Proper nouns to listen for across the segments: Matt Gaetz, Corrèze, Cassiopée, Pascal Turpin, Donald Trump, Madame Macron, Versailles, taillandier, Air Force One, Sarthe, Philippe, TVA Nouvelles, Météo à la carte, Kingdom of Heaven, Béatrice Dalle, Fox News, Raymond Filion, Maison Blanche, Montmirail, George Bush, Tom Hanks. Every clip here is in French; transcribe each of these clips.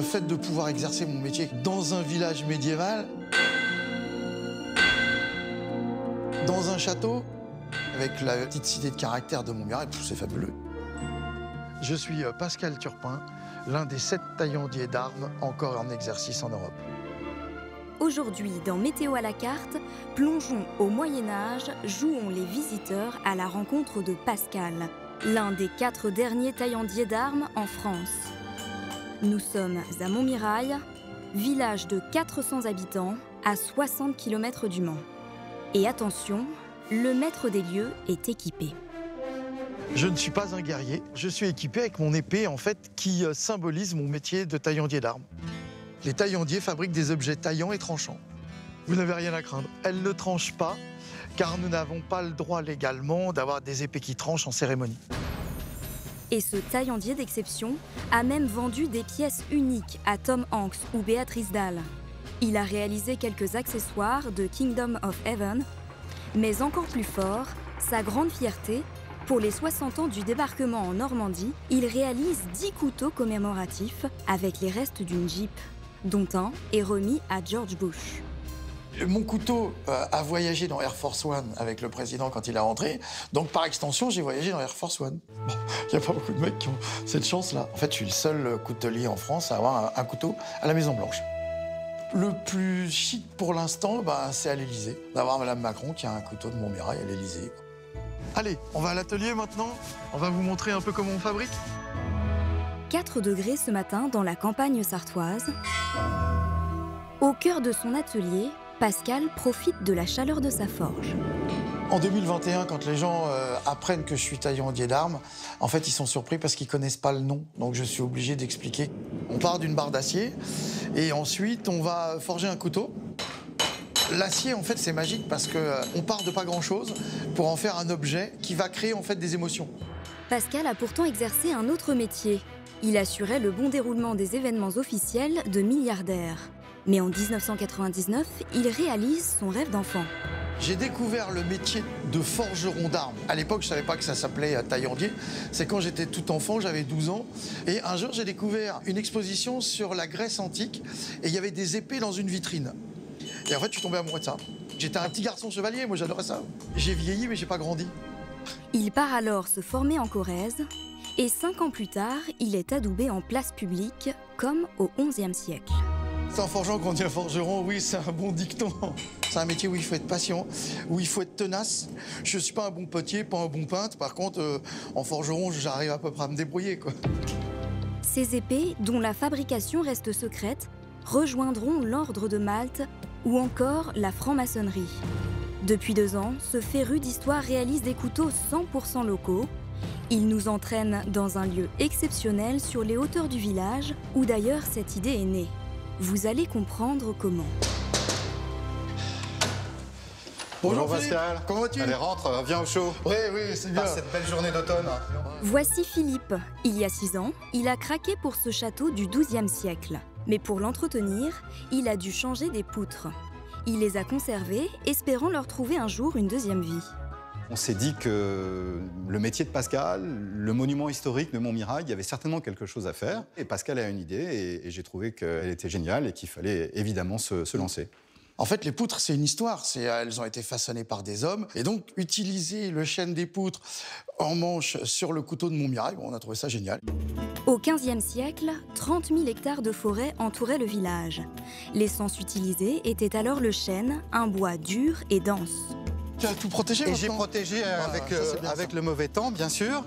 le fait de pouvoir exercer mon métier dans un village médiéval, dans un château, avec la petite cité de caractère de Montmirail, c'est fabuleux. Je suis Pascal Turpin, l'un des 7 taillandiers d'armes encore en exercice en Europe. Aujourd'hui, dans Météo à la carte, plongeons au Moyen-Âge, jouons les visiteurs à la rencontre de Pascal, l'un des 4 derniers taillandiers d'armes en France. Nous sommes à Montmirail, village de 400 habitants, à 60 km du Mans. Et attention, le maître des lieux est équipé. Je ne suis pas un guerrier, je suis équipé avec mon épée, en fait, qui symbolise mon métier de taillandier d'armes. Les taillandiers fabriquent des objets taillants et tranchants. Vous n'avez rien à craindre. Elles ne tranchent pas, car nous n'avons pas le droit légalement d'avoir des épées qui tranchent en cérémonie. Et ce taillandier d'exception a même vendu des pièces uniques à Tom Hanks ou Béatrice Dalle. Il a réalisé quelques accessoires de Kingdom of Heaven, mais encore plus fort, sa grande fierté, pour les 60 ans du débarquement en Normandie, il réalise 10 couteaux commémoratifs avec les restes d'une Jeep, dont un est remis à George Bush. Mon couteau a voyagé dans Air Force One avec le président quand il est rentré, donc par extension, j'ai voyagé dans Air Force One. Bon, il n'y a pas beaucoup de mecs qui ont cette chance-là. En fait, je suis le seul coutelier en France à avoir un couteau à la Maison Blanche. Le plus chic pour l'instant, c'est à l'Élysée, d'avoir Madame Macron qui a un couteau de Montmirail à l'Élysée. Allez, on va à l'atelier maintenant, on va vous montrer un peu comment on fabrique. 4 degrés ce matin dans la campagne sartoise. Au cœur de son atelier, Pascal profite de la chaleur de sa forge. En 2021, quand les gens apprennent que je suis taillandier d'armes, en fait, ils sont surpris parce qu'ils ne connaissent pas le nom. Donc, je suis obligé d'expliquer. On part d'une barre d'acier et ensuite, on va forger un couteau. L'acier, en fait, c'est magique parce qu'on part de pas grand-chose pour en faire un objet qui va créer, en fait, des émotions. Pascal a pourtant exercé un autre métier. Il assurait le bon déroulement des événements officiels de milliardaires. Mais en 1999, il réalise son rêve d'enfant. J'ai découvert le métier de forgeron d'armes. À l'époque, je ne savais pas que ça s'appelait taillandier. C'est quand j'étais tout enfant, j'avais 12 ans. Et un jour, j'ai découvert une exposition sur la Grèce antique. Et il y avait des épées dans une vitrine. Et en fait, je suis tombé amoureux de ça. J'étais un petit garçon chevalier, moi j'adorais ça. J'ai vieilli, mais j'ai pas grandi. Il part alors se former en Corrèze. Et 5 ans plus tard, il est adoubé en place publique, comme au XIe siècle. C'est en forgeant qu'on devient forgeron, oui, c'est un bon dicton. C'est un métier où il faut être patient, où il faut être tenace. Je suis pas un bon potier, pas un bon peintre. Par contre, en forgeron, j'arrive à peu près à me débrouiller, quoi. Ces épées, dont la fabrication reste secrète, rejoindront l'ordre de Malte ou encore la franc-maçonnerie. Depuis 2 ans, ce féru d'histoire réalise des couteaux 100% locaux. Il nous entraîne dans un lieu exceptionnel sur les hauteurs du village, où d'ailleurs cette idée est née. Vous allez comprendre comment. Bonjour Pascal, comment vas-tu? Allez, rentre, viens au chaud. Oui, c'est bien. Cette belle journée d'automne. Voici Philippe. Il y a 6 ans, il a craqué pour ce château du XIIe siècle. Mais pour l'entretenir, il a dû changer des poutres. Il les a conservées, espérant leur trouver un jour une deuxième vie. On s'est dit que le métier de Pascal, le monument historique de Montmirail, il y avait certainement quelque chose à faire. Et Pascal a une idée et j'ai trouvé qu'elle était géniale et qu'il fallait évidemment se lancer. En fait, les poutres, c'est une histoire. Elles ont été façonnées par des hommes. Et donc, utiliser le chêne des poutres en manche sur le couteau de Montmirail, on a trouvé ça génial. Au XVe siècle, 30 000 hectares de forêt entouraient le village. L'essence utilisée était alors le chêne, un bois dur et dense. Tu as tout protégé maintenant ? Et j'ai protégé avec le mauvais temps, bien sûr.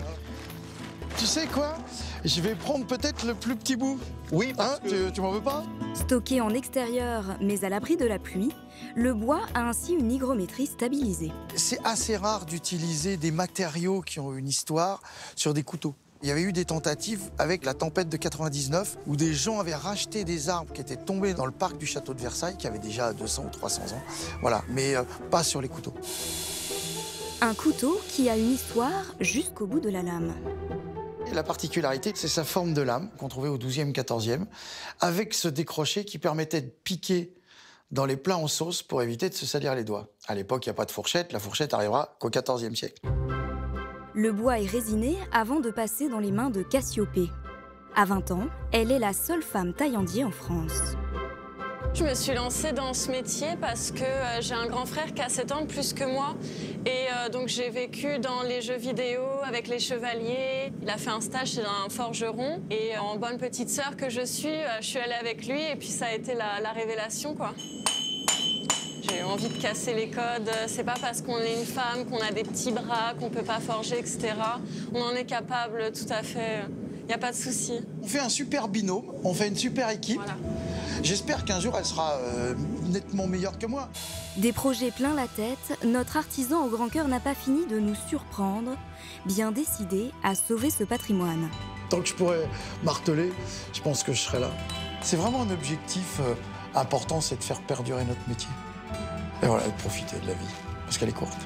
Tu sais quoi ? Je vais prendre peut-être le plus petit bout. Oui, parce que... Tu m'en veux pas ? Stocké en extérieur, mais à l'abri de la pluie, le bois a ainsi une hygrométrie stabilisée. C'est assez rare d'utiliser des matériaux qui ont une histoire sur des couteaux. Il y avait eu des tentatives avec la tempête de 99 où des gens avaient racheté des arbres qui étaient tombés dans le parc du château de Versailles, qui avait déjà 200 ou 300 ans. Voilà, mais pas sur les couteaux. Un couteau qui a une histoire jusqu'au bout de la lame. La particularité, c'est sa forme de lame qu'on trouvait au 12e, 14e, avec ce décroché qui permettait de piquer dans les plats en sauce pour éviter de se salir les doigts. À l'époque, il n'y a pas de fourchette, la fourchette arrivera qu'au 14e siècle. Le bois est résiné avant de passer dans les mains de Cassiopée. À 20 ans, elle est la seule femme taillandier en France. Je me suis lancée dans ce métier parce que j'ai un grand frère qui a 7 ans de plus que moi. Et donc j'ai vécu dans les jeux vidéo avec les chevaliers. Il a fait un stage chez un forgeron. Et en bonne petite sœur que je suis allée avec lui. Et puis ça a été la révélation, quoi. J'ai eu envie de casser les codes. C'est pas parce qu'on est une femme, qu'on a des petits bras, qu'on peut pas forger, etc. On en est capable tout à fait. Il n'y a pas de souci. On fait un super binôme, on fait une super équipe. Voilà. J'espère qu'un jour, elle sera nettement meilleure que moi. Des projets plein la tête, notre artisan au grand cœur n'a pas fini de nous surprendre, bien décidé à sauver ce patrimoine. Tant que je pourrais marteler, je pense que je serai là. C'est vraiment un objectif important, c'est de faire perdurer notre métier. Et voilà, de profiter de la vie, parce qu'elle est courte.